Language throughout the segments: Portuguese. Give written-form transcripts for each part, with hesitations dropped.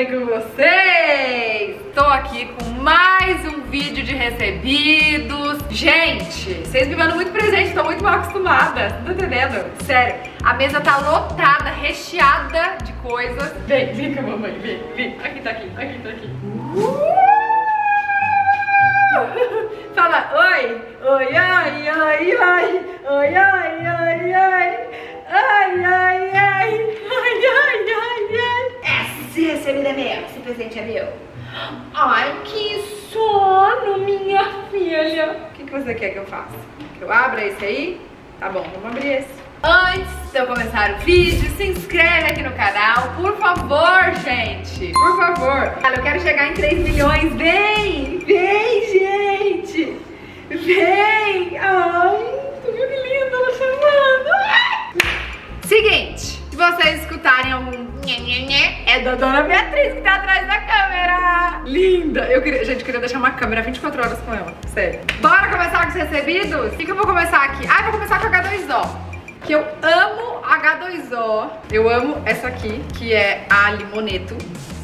aí com vocês? Tô aqui com mais um vídeo de recebidos. Gente, vocês me mandam muito presente, tô muito mal acostumada, não tô entendendo, sério. A mesa tá lotada, recheada de coisas. Vem, vem com a mamãe, vem, vem. Aqui, tá aqui, aqui, tá aqui. Fala, oi, oi, ai, ai, ai, oi, ai, ai, ai, ai, ai, ai, ai, ai, ai, ai. Esse é meu, esse presente é meu. Ai, que sono, minha filha. O que você quer que eu faça? Que eu abra esse aí? Tá bom, vamos abrir esse. Antes de eu começar o vídeo, se inscreve aqui no canal, por favor, gente. Por favor. Olha, eu quero chegar em 3 milhões. Vem, vem, gente. Vem. Ai, tu viu que linda ela chamando. Ai. Seguinte, se vocês escutarem algum é da dona Beatriz que tá atrás da câmera. Linda. Eu queria, gente, queria deixar uma câmera 24 horas com ela, sério. Bora começar com os recebidos? O que eu vou começar aqui? Ah, eu vou começar com H2O. Que eu amo H2O. Eu amo essa aqui, que é a Limoneto.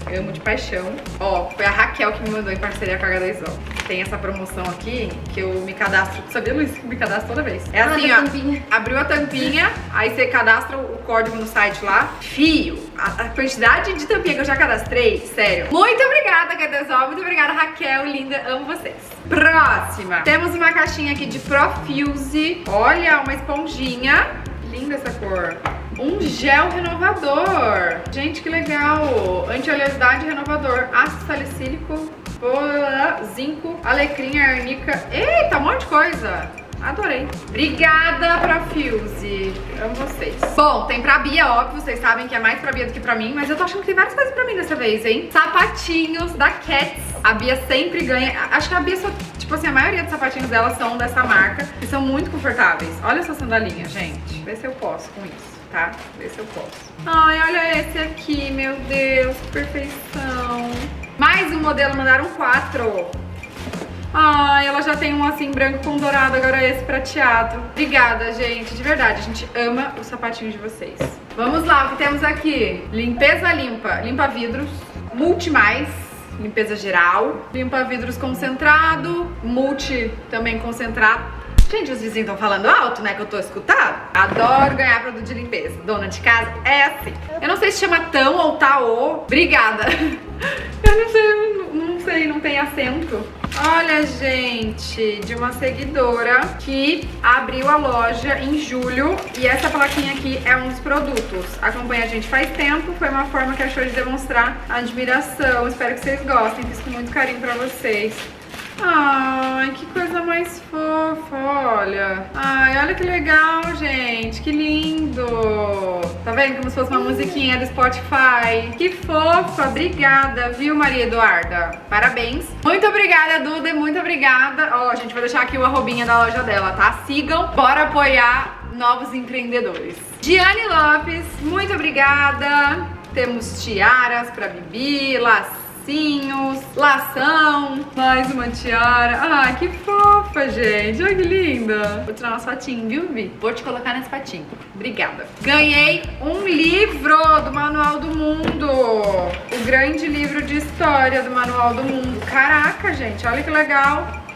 Eu amo de paixão. Ó, foi a Raquel que me mandou em parceria com a H2O. Tem essa promoção aqui, que eu me cadastro. Sabia, Luiz, que me cadastro toda vez. É assim, ó. Abriu a tampinha, aí você cadastra o código no site lá. Fio, a quantidade de tampinha que eu já cadastrei, sério. Muito obrigada, GDZol. Muito obrigada, Raquel, linda. Amo vocês. Próxima. Temos uma caixinha aqui de ProFuse. Olha, uma esponjinha. Linda essa cor. Um gel renovador. Gente, que legal. Anti-oleosidade renovador. Ácido salicílico, zinco, alecrim, arnica. Eita, um monte de coisa. Adorei. Obrigada, ProFuse. Amo vocês. Bom, tem pra Bia, óbvio. Vocês sabem que é mais pra Bia do que pra mim. Mas eu tô achando que tem várias coisas pra mim dessa vez, hein? Sapatinhos da Keds. A Bia sempre ganha. Acho que a Bia só... Tipo assim, a maioria dos sapatinhos dela são dessa marca. E são muito confortáveis. Olha essa sandalinha, gente. Vê se eu posso com isso, tá? Vê se eu posso. Ai, olha esse aqui, meu Deus. Que perfeição. Mais um modelo, mandaram 4. Ai, ela já tem um assim, branco com dourado. Agora esse prateado. Obrigada, gente. De verdade, a gente ama os sapatinhos de vocês. Vamos lá, o que temos aqui? Limpeza limpa. Limpa vidros. Multi mais. Limpeza geral, limpa vidros concentrado, multi também concentrado. Gente, os vizinhos estão falando alto, né, que eu tô escutando. Adoro ganhar produto de limpeza. Dona de casa é assim. Eu não sei se chama tão ou tá ou. Obrigada. Eu não sei, não tem acento. Olha, gente, de uma seguidora que abriu a loja em julho. E essa plaquinha aqui é um dos produtos. Acompanha a gente faz tempo. Foi uma forma que achou de demonstrar a admiração. Espero que vocês gostem. Fiz com muito carinho pra vocês. Ai, que coisa mais fofa, olha. Ai, olha que legal, gente. Que lindo. Tá vendo? Como se fosse uma musiquinha do Spotify. Que fofa, obrigada, viu, Maria Eduarda? Parabéns. Muito obrigada, Duda, muito obrigada. Ó, gente, vou deixar aqui o arrobinha da loja dela, tá? Sigam, bora apoiar novos empreendedores. Diane Lopes, muito obrigada. Temos tiaras pra Bibi, lacinhos, lação, mais uma tiara. Ah, que fofa, gente. Olha que linda. Vou tirar nosso patinho, viu, Vi? Vou te colocar nesse patinho. Obrigada. Ganhei um livro do Manual do Mundo. O grande livro de história do Manual do Mundo. Caraca, gente. Olha que legal.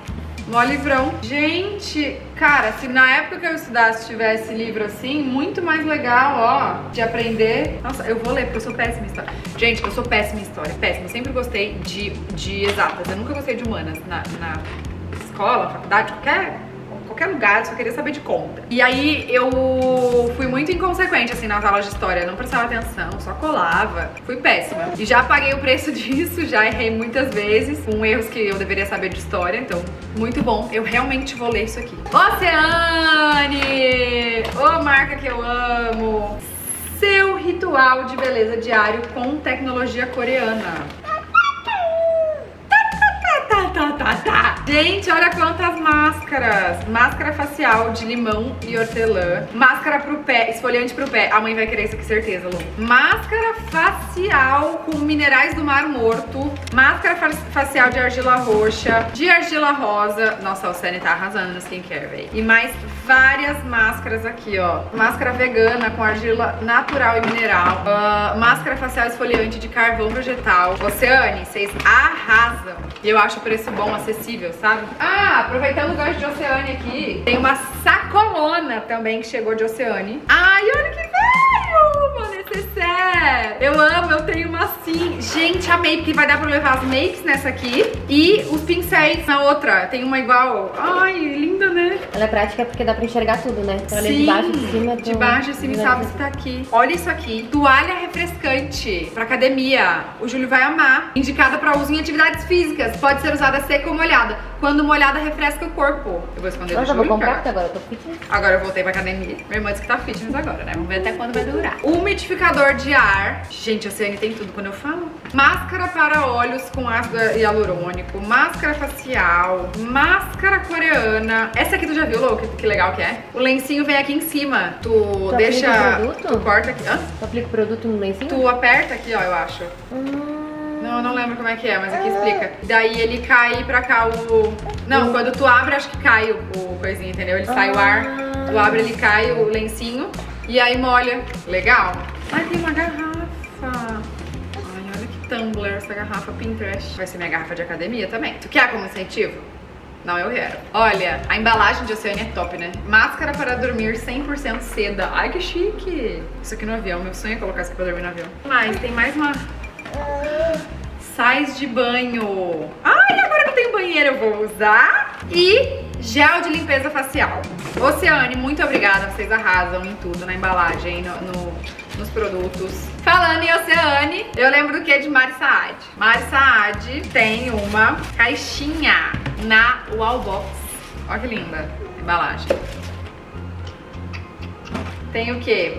Mó livrão. Gente, cara, se na época que eu estudasse tivesse livro assim, muito mais legal, ó, de aprender. Nossa, eu vou ler porque eu sou péssima em história. Gente, eu sou péssima em história, péssima. Eu sempre gostei de exatas, eu nunca gostei de humanas. Na escola, faculdade, qualquer lugar, eu só queria saber de conta. E aí eu fui muito inconsequente, assim, nas aulas de história. Eu não prestava atenção, só colava. Fui péssima. E já paguei o preço disso, já errei muitas vezes, com erros que eu deveria saber de história. Então, muito bom. Eu realmente vou ler isso aqui. Océane! Ô, marca que eu amo! Seu ritual de beleza diário com tecnologia coreana. Gente, olha quantas máscaras. Máscara facial de limão e hortelã. Máscara pro pé, esfoliante pro pé. A mãe vai querer isso aqui, certeza, Lu. Máscara facial com minerais do mar morto. Máscara facial de argila roxa, de argila rosa. Nossa, a Océane tá arrasando no skincare, velho. E mais várias máscaras aqui, ó. Máscara vegana com argila natural e mineral. Máscara facial esfoliante de carvão vegetal. Océane, vocês arrasam. E eu acho o preço bom, acessível, sabe? Ah, aproveitando o gancho de Océane aqui, tem uma sacolona também que chegou de Océane. Ai, olha que veio, mano, necessaire. Eu amo, eu tenho uma assim. Gente, amei, porque vai dar pra levar as makes nessa aqui e os pincéis na outra. Tem uma igual. Ai, linda, né? Ela é prática porque dá pra enxergar tudo, né? Então ela é de baixo, de cima, de baixo, assim, sabe se tá aqui. Olha isso aqui. Toalha refrescante pra academia. O Júlio vai amar. Indicada pra uso em atividades físicas. Pode ser usada seca ou molhada. Quando molhada, refresca o corpo. Eu vou esconder do Júlio. Vou comprar, porque agora eu tô fitness. Agora eu voltei pra academia. Minha irmã disse que tá fitness agora, né? Vamos ver até quando vai durar. Umidificador de ar. Gente, a Océane tem tudo quando eu falo. Máscara para olhos com ácido hialurônico. Máscara facial. Máscara coreana. Essa aqui tu já viu, Lô? Que legal que é. O lencinho vem aqui em cima. Tu deixa... Tu corta aqui. Hã? Tu aplica o produto no lencinho? Tu aperta aqui, ó, eu acho. Não, eu não lembro como é que é, mas aqui explica. Daí ele cai pra cá o... Não, quando tu abre, acho que cai o coisinho, entendeu? Ele sai o ar. Tu abre, ele cai o lencinho. E aí molha. Legal. Ai, tem uma garrafa. Ai, olha que tumbler essa garrafa Pinterest. Vai ser minha garrafa de academia também. Tu quer como incentivo? Não, eu quero. Olha, a embalagem de Océane é top, né? Máscara para dormir 100% seda. Ai, que chique. Isso aqui no avião. Meu sonho é colocar isso aqui pra dormir no avião. Mas tem mais uma... Sais de banho. Ai, agora que eu tenho banheiro eu vou usar. E... gel de limpeza facial. Océane, muito obrigada. Vocês arrasam em tudo, na embalagem, nos produtos. Falando em Océane, eu lembro que é de Mari Saad. Mari Saad tem uma caixinha na Wow Box. Olha que linda a embalagem. Tem o quê?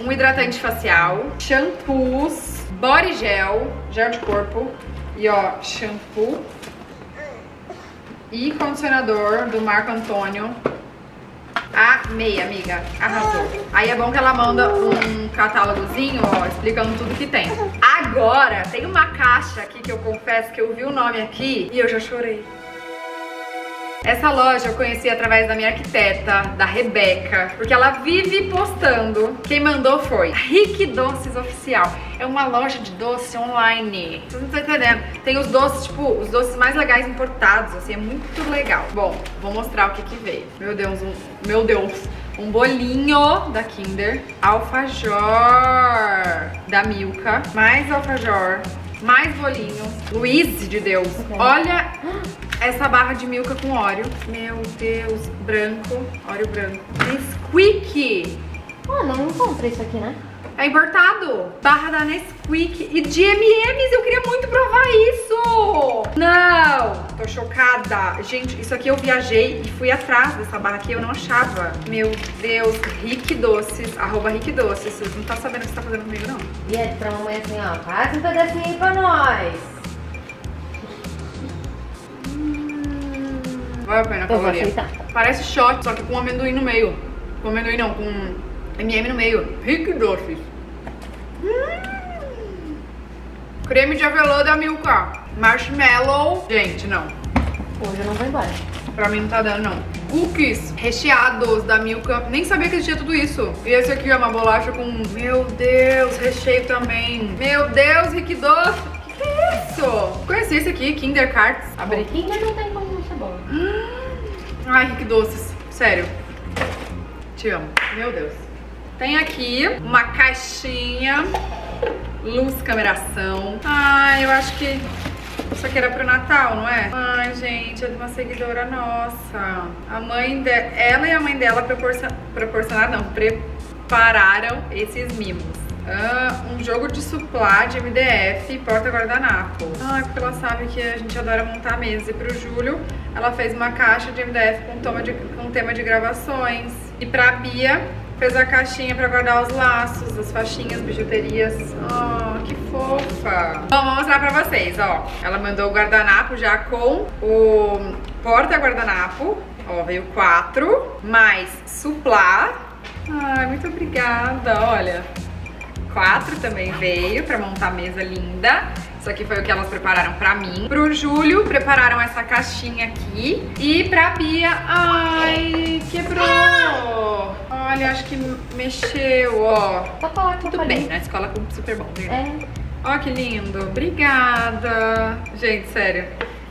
Um hidratante facial, shampoos, body gel, gel de corpo e ó, shampoo. E condicionador do Marco Antônio. Amei, amiga. Arrasou. Aí é bom que ela manda um catálogozinho, ó, explicando tudo que tem. Agora, tem uma caixa aqui que eu confesso que eu vi o nome aqui e eu já chorei. Essa loja eu conheci através da minha arquiteta, da Rebeca, porque ela vive postando. Quem mandou foi Rick Doces Oficial. É uma loja de doce online. Vocês não estão entendendo. Tem os doces, tipo, os doces mais legais importados, assim, é muito legal. Bom, vou mostrar o que que veio. Meu Deus, um bolinho da Kinder, alfajor da Milka, mais alfajor, mais bolinho. Luiz de Deus, olha... Essa barra de Milka com Oreo. Meu Deus, branco. Oreo branco. Nesquik. Ah, mas não compra isso aqui, né? É importado. Barra da Nesquik e de M&M's. Eu queria muito provar isso. Não. Tô chocada. Gente, isso aqui eu viajei e fui atrás dessa barra aqui. Eu não achava. Meu Deus. Rick Doces. @Rick Doces. Vocês não tá sabendo o que você tá fazendo comigo, não. E é pra mamãe assim, ó. Faz um pedacinho aí pra nós. Vale a pena, caloria. Parece shot, só que com amendoim no meio. Com amendoim não, com M&M no meio. Rick Doces. Creme de avelã da Milka. Marshmallow. Gente, não. Hoje eu não vou embora. Pra mim não tá dando, não. Cookies recheados da Milka. Nem sabia que existia tudo isso. E esse aqui é uma bolacha com... Meu Deus, recheio também. Meu Deus, Rick Doces. O que é isso? Conheci esse aqui, Kinder Karts. Abri. Kinder não tem como. Ai, Rick Doces, sério. Te amo, meu Deus. Tem aqui uma caixinha. Luz, cameração. Ai, eu acho que isso aqui era pro Natal, não é? Ai, gente, é de uma seguidora nossa. A mãe dela, ela e a mãe dela prepararam esses mimos. Um jogo de suplá de MDF e porta guardanapo. Ah, porque ela sabe que a gente adora montar mesa. E pro Júlio, ela fez uma caixa de MDF com tema de gravações. E pra Bia, Fez a caixinha pra guardar os laços, as faixinhas, bijuterias. Oh, que fofa! Bom, vou mostrar pra vocês, ó. Ela mandou o guardanapo já com o porta-guardanapo. Ó, veio 4, mais suplá. Ai, muito obrigada, olha. 4 também veio pra montar a mesa linda. Isso aqui foi o que elas prepararam pra mim. Pro Júlio, prepararam essa caixinha aqui. E pra Bia... Ai, quebrou! Olha, acho que mexeu, ó. Tudo bem, na escola com super bom, né? É. Ó, que lindo. Obrigada. Gente, sério.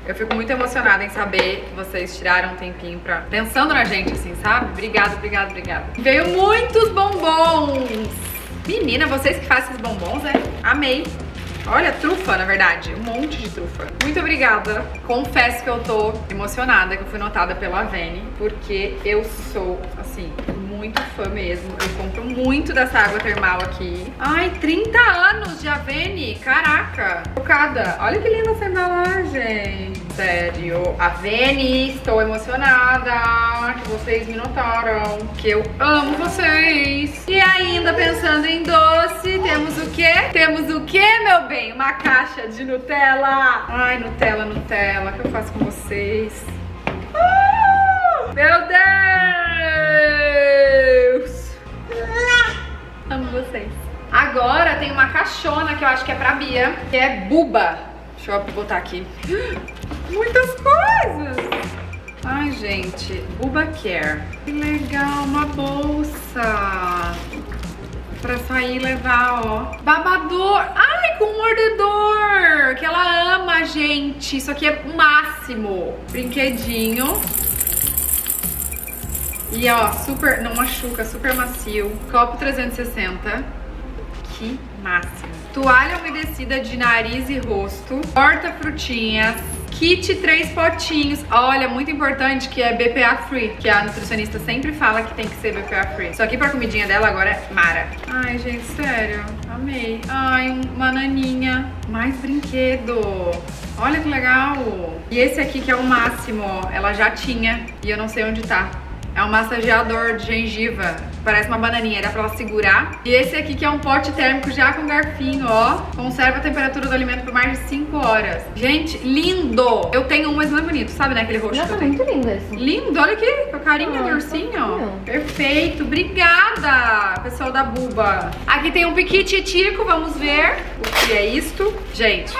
Eu fico muito emocionada em saber que vocês tiraram um tempinho pra... Pensando na gente, assim, sabe? Obrigada, obrigada, obrigada. Veio muitos bombons. Menina, vocês que fazem esses bombons, né? Amei. Olha, trufa, na verdade, um monte de trufa. Muito obrigada. Confesso que eu tô emocionada, que eu fui notada pela Avène, porque eu sou, assim, muito fã mesmo. Eu compro muito dessa água termal aqui. Ai, 30 anos de Avène, caraca. Chocada. Olha que linda essa embalagem. Sério, Avène, estou emocionada que vocês me notaram, que eu amo vocês. E ainda pensando em doce, temos o quê? Temos o quê, meu bem? Uma caixa de Nutella. Ai, Nutella, Nutella, o que eu faço com vocês? Meu Deus! Amo vocês. Agora tem uma caixona que eu acho que é pra Bia, que é Buba. Deixa eu botar aqui. Muitas coisas! Ai, gente, Ubaquer. Que legal, uma bolsa pra sair e levar, ó. Babador, ai, com mordedor, que ela ama, gente. Isso aqui é o máximo. Brinquedinho. E, ó, super, não machuca, super macio. Copo 360. Que máximo. Toalha umedecida de nariz e rosto. Porta-frutinhas. Kit 3 potinhos. Olha, muito importante que é BPA free, que a nutricionista sempre fala que tem que ser BPA free. Só que pra comidinha dela agora é mara. Ai, gente, sério. Amei. Ai, uma naninha. Mais brinquedo. Olha que legal. E esse aqui que é o máximo, ó. Ela já tinha e eu não sei onde tá. É um massageador de gengiva. Parece uma bananinha, dá pra ela segurar. E esse aqui que é um pote térmico já com garfinho, ó. Conserva a temperatura do alimento por mais de 5 horas. Gente, lindo! Eu tenho um, mas não é bonito, sabe, né? Aquele roxo. Nossa, que eu muito lindo esse. Lindo, olha aqui, com a carinha do ursinho. Perfeito, obrigada, pessoal da Buba. Aqui tem um piquititico, vamos ver o que é isto. Gente...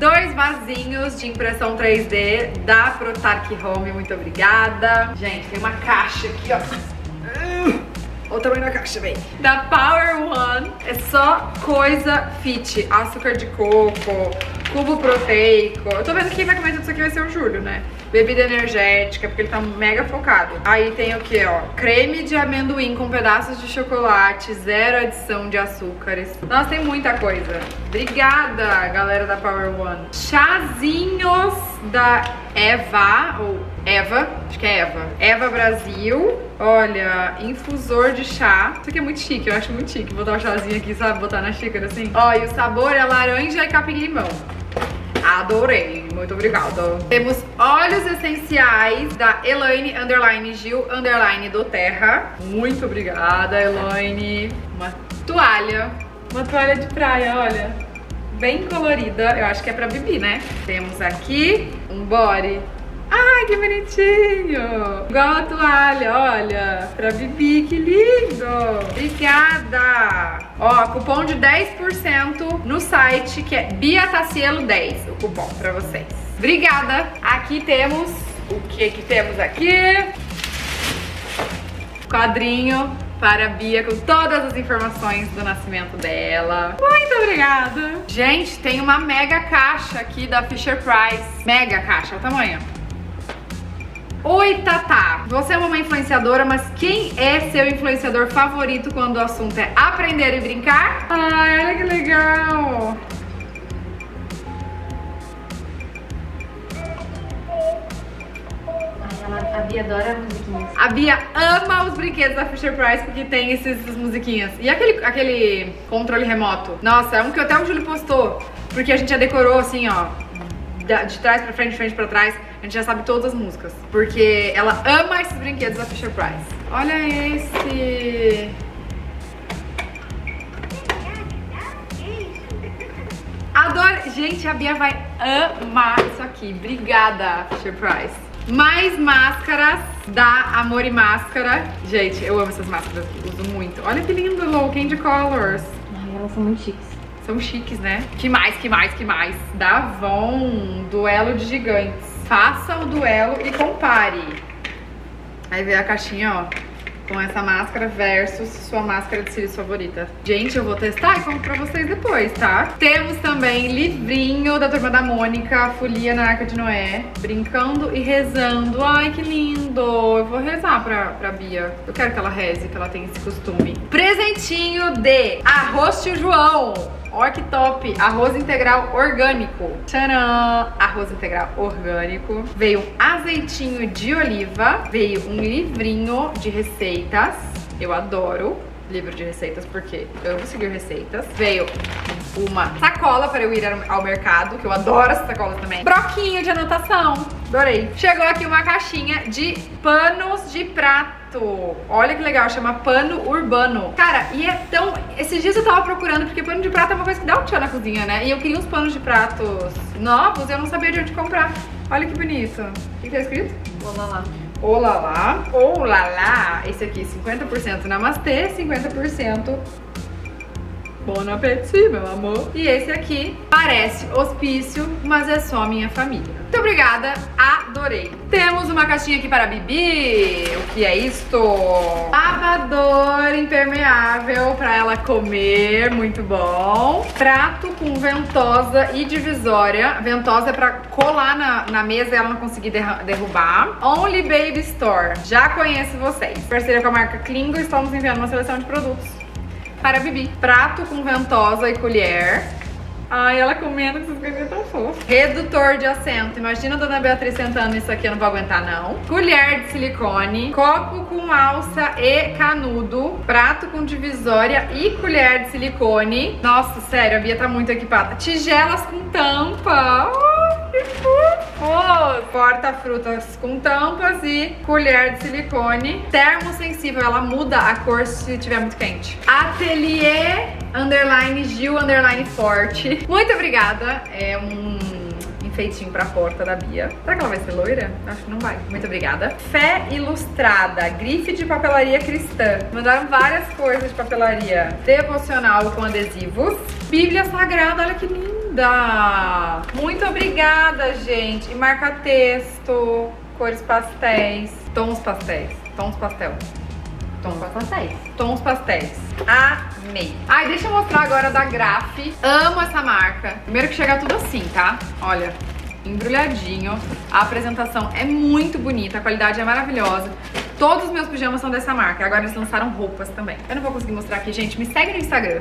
2 vasinhos de impressão 3D da Protark Home, muito obrigada. Gente, tem uma caixa aqui, ó. O tamanho da caixa, bem. Da Power One. É só coisa fit. Açúcar de coco, cubo proteico. Eu tô vendo que quem vai comer tudo isso aqui vai ser o Júlio, né? Bebida energética, porque ele tá mega focado. Aí tem o que, ó? Creme de amendoim com pedaços de chocolate, 0 adição de açúcares. Nossa, tem muita coisa. Obrigada, galera da Power One. Chazinhos da Eva, ou Eva, acho que é Eva. Eva Brasil. Olha, infusor de chá. Isso aqui é muito chique, eu acho muito chique. Botar o chazinho aqui, sabe? Botar na xícara assim. Ó, e o sabor é laranja e capim-limão. Adorei, muito obrigada. Temos óleos essenciais da Elaine, Gil, do Terra. Muito obrigada, Elaine. Uma toalha de praia, olha. Bem colorida, eu acho que é pra Bibi, né? Temos aqui um body. Ai, que bonitinho! Igual a toalha, olha. Pra Bibi, que lindo! Obrigada! Ó, cupom de 10% no site, que é BiaTacielo10, o cupom pra vocês. Obrigada! Aqui temos... O que que temos aqui? Quadrinho para a Bia com todas as informações do nascimento dela. Muito obrigada! Gente, tem uma mega caixa aqui da Fisher-Price. Mega caixa, olha o tamanho. Oi, Tata! Você é uma influenciadora, mas quem é seu influenciador favorito quando o assunto é aprender e brincar? Ai, olha que legal! A Bia adora musiquinhas. A Bia ama os brinquedos da Fisher-Price porque tem essas musiquinhas. E aquele controle remoto? Nossa, é um que até o Júlio postou, porque a gente já decorou assim, ó. de trás pra frente, de frente pra trás, a gente já sabe todas as músicas. Porque ela ama esses brinquedos da Fisher-Price. Olha esse... Adoro! Gente, a Bia vai amar isso aqui. Obrigada, Fisher-Price. Mais máscaras da Amor e Máscara. Gente, eu amo essas máscaras, uso muito. Olha que lindo, Low Candy Colors. Ai, elas são muito chiques. São chiques, né? Que mais? Da Avon, duelo de gigantes. Faça o duelo e compare. Aí vem a caixinha, ó, com essa máscara versus sua máscara de cílios favorita. Gente, eu vou testar e conto pra vocês depois, tá? Temos também livrinho da Turma da Mônica, Folia na Arca de Noé, brincando e rezando. Ai, que lindo! Eu vou rezar pra Bia. Eu quero que ela reze, que ela tenha esse costume. Presentinho de arroz Tio João. Olha que top! Arroz integral orgânico. Tcharam! Arroz integral orgânico. Veio azeitinho de oliva. Veio um livrinho de receitas. Eu adoro livro de receitas porque eu amo seguir receitas. Veio uma sacola para eu ir ao mercado, que eu adoro essa sacola também. Broquinho de anotação. Adorei. Chegou aqui uma caixinha de panos de prato. Olha que legal, chama pano urbano. Cara, e é tão... Esses dias eu tava procurando, porque pano de prato é uma coisa que dá um tchan na cozinha, né? E eu queria uns panos de pratos novos e eu não sabia de onde comprar. Olha que bonito. O que tá escrito? Olá lá. Olá lá. Esse aqui, 50% namastê, 50% bon appétit, meu amor. E esse aqui parece hospício, mas é só minha família. Muito obrigada, adorei. Temos uma caixinha aqui para a Bibi. O que é isto? Babador impermeável para ela comer, muito bom. Prato com ventosa e divisória. Ventosa é para colar na mesa e ela não conseguir derrubar. Only Baby Store, já conheço vocês. Parceria com a marca Klingo, estamos enviando uma seleção de produtos para a Bibi. Prato com ventosa e colher. Ai, ela comendo, essas coisinhas tão fofas. Redutor de assento. Imagina a dona Beatriz sentando nisso aqui, eu não vou aguentar, não. Colher de silicone. Copo com alça e canudo. Prato com divisória e colher de silicone. Nossa, sério, a Bia tá muito equipada. Tigelas com tampa. Oh, que fofo! Porta-frutas com tampas e colher de silicone. Termosensível, ela muda a cor se tiver muito quente. Ateliê... _Gil_Forte. Muito obrigada. É um enfeitinho pra porta da Bia. Será que ela vai ser loira? Acho que não vai. Muito obrigada. Fé Ilustrada. Grife de papelaria cristã. Mandaram várias coisas de papelaria. Devocional com adesivos. Bíblia Sagrada. Olha que linda. Muito obrigada, gente. E marca texto. Cores pastéis. Tons pastéis. Amei. Ai, deixa eu mostrar agora da Graf. Amo essa marca. Primeiro que chega tudo assim, tá? Olha, embrulhadinho. A apresentação é muito bonita, a qualidade é maravilhosa. Todos os meus pijamas são dessa marca. Agora eles lançaram roupas também. Eu não vou conseguir mostrar aqui, gente. Me segue no Instagram,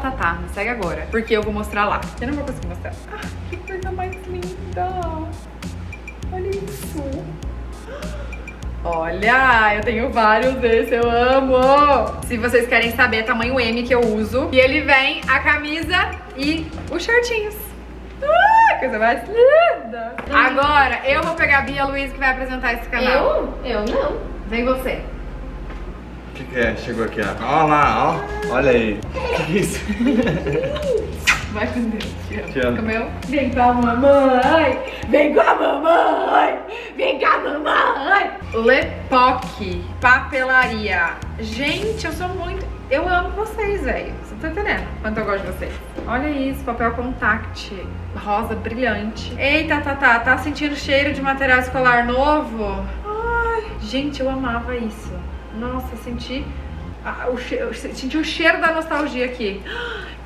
@tatá. Me segue agora, porque eu vou mostrar lá. Eu não vou conseguir mostrar. Ah, que coisa mais linda. Olha isso. Olha, eu tenho vários desses, eu amo! Se vocês querem saber, é tamanho M que eu uso. E ele vem a camisa e os shortinhos. Coisa mais linda! Agora, eu vou pegar a Bia Luiz que vai apresentar esse canal. Eu não. Vem você. O que é? Chegou aqui, ó. Olha lá, ó. Olha aí. O que é isso? Vai com Deus, te amo. Comeu? Vem com a mamãe! Vem com a mamãe! L'Epoque, papelaria. Gente, eu sou muito... Eu amo vocês, velho. Você tá entendendo quanto eu gosto de vocês? Olha isso, papel contact. Rosa brilhante. Eita, Tatá, tá sentindo cheiro de material escolar novo? Ai, gente, eu amava isso. Nossa, senti o cheiro da nostalgia aqui.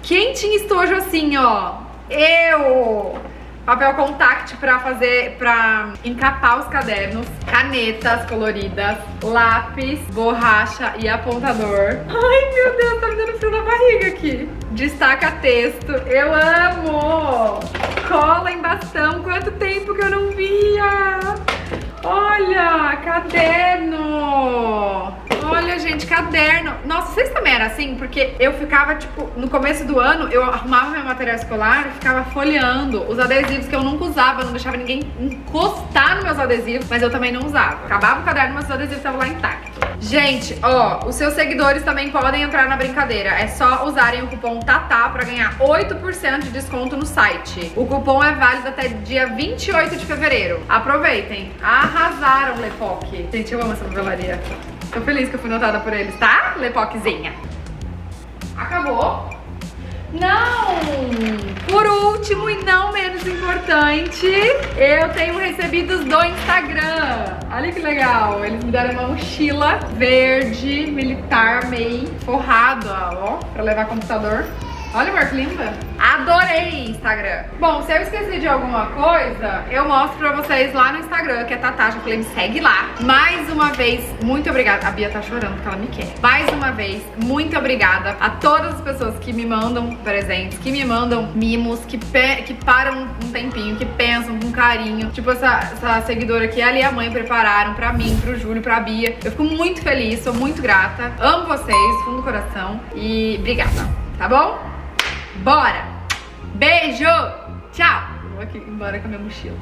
Quem tinha estojo assim, ó? Eu! Papel contact pra encapar os cadernos. Canetas coloridas. Lápis, borracha e apontador. Ai, meu Deus, tá me dando frio na barriga aqui. Destaca texto. Eu amo! Cola em bastão. Quanto tempo que eu não via! Olha, caderno! Olha, gente, caderno. Nossa, vocês também eram assim? Porque eu ficava, tipo, no começo do ano, eu arrumava meu material escolar e ficava folheando os adesivos que eu nunca usava, não deixava ninguém encostar nos meus adesivos, mas eu também não usava. Acabava o caderno, mas os adesivos estavam lá intactos. Gente, ó, os seus seguidores também podem entrar na brincadeira. É só usarem o cupom TATA pra ganhar 8% de desconto no site. O cupom é válido até dia 28 de fevereiro. Aproveitem. Arrasaram, L'Epoque. Gente, eu amo essa novelaria. Tô feliz que eu fui notada por eles, tá? L'Epoquezinha. Acabou? Não! Por último e não menos importante, eu tenho recebidos do Instagram. Olha que legal, eles me deram uma mochila verde, militar, meio forrada, ó, pra levar computador. Olha, amor, que linda. Adorei Instagram. Bom, se eu esqueci de alguma coisa, eu mostro pra vocês lá no Instagram, que é Tatá, já falei, me segue lá. Mais uma vez, muito obrigada. A Bia tá chorando porque ela me quer. Mais uma vez, muito obrigada a todas as pessoas que me mandam presentes, que me mandam mimos, que param um tempinho, que pensam com carinho. Tipo essa seguidora aqui, ela e a mãe prepararam pra mim, pro Júlio, pra Bia. Eu fico muito feliz, sou muito grata. Amo vocês, fundo do coração. E obrigada, tá bom? Bora! Beijo! Tchau! Vou aqui embora com a minha mochila.